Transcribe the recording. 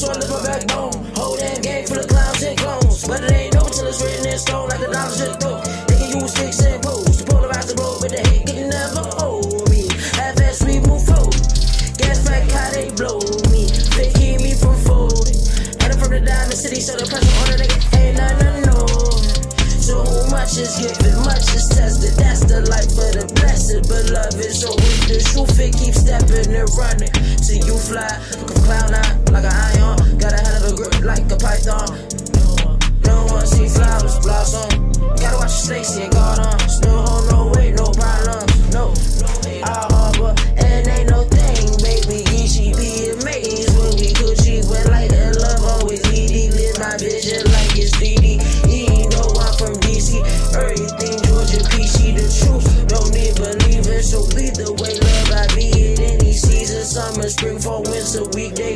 just wanna live my backbone. Whole damn gang full of clowns and clones, but it ain't no till it's written in stone like a dollar shit though. They can use sticks and poles to polarize the road, but they hate getting never hold me. Half as we move forward, gas back how they blow me, they keep me from folding. Headed from the Diamond City, so the pressure on the nigga ain't nothing unknown. So much is given, much is tested. That's the life of the blessed, beloved. So with the truth, it keeps stepping and running. Till you fly, like a clown eye, like an iron. Got a hell of a grip, like a python. No one see flowers blossom. Gotta watch your snakes and guard on. No home, no way, no problem. No, I harbor, and ain't no thing, baby. Geechee be amazed when we Gucci with light and love. Always ED, live my vision like it's 3D. From DC, everything Georgia PC, the truth, don't need believing, so be the way love I be in any season, summer, spring, fall, winter, weekday.